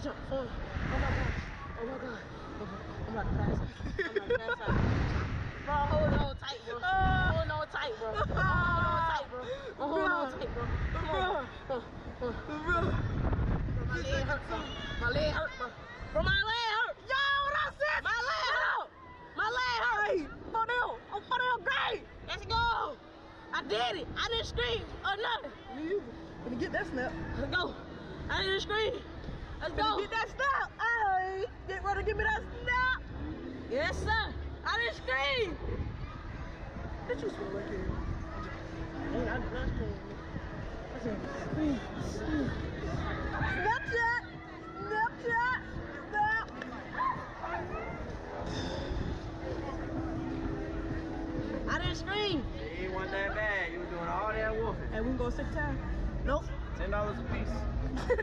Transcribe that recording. trying to jump forward. Oh my gosh. Oh my gosh. Bro, I'm holding on tight, bro. I'm holding on tight, bro. Bro. My leg hurt, bro. Bro, my leg hurt. Yo, what I said? My leg hurt. My leg hurt. I'm fucking great. Let's go. I did it. I didn't scream or nothing. You gonna get that snap. Let's go. I didn't scream. Let's go. Get that snap. Hey, get ready to give me that snap. Yes, sir. I didn't scream. Did you swim right here? Hey, I did not scream. I said, scream, scream. Snapchat. Snapchat. Snap. I didn't scream. It wasn't that bad. You were doing all that wolfing. And we can go 6 times. Nope. $10 a piece.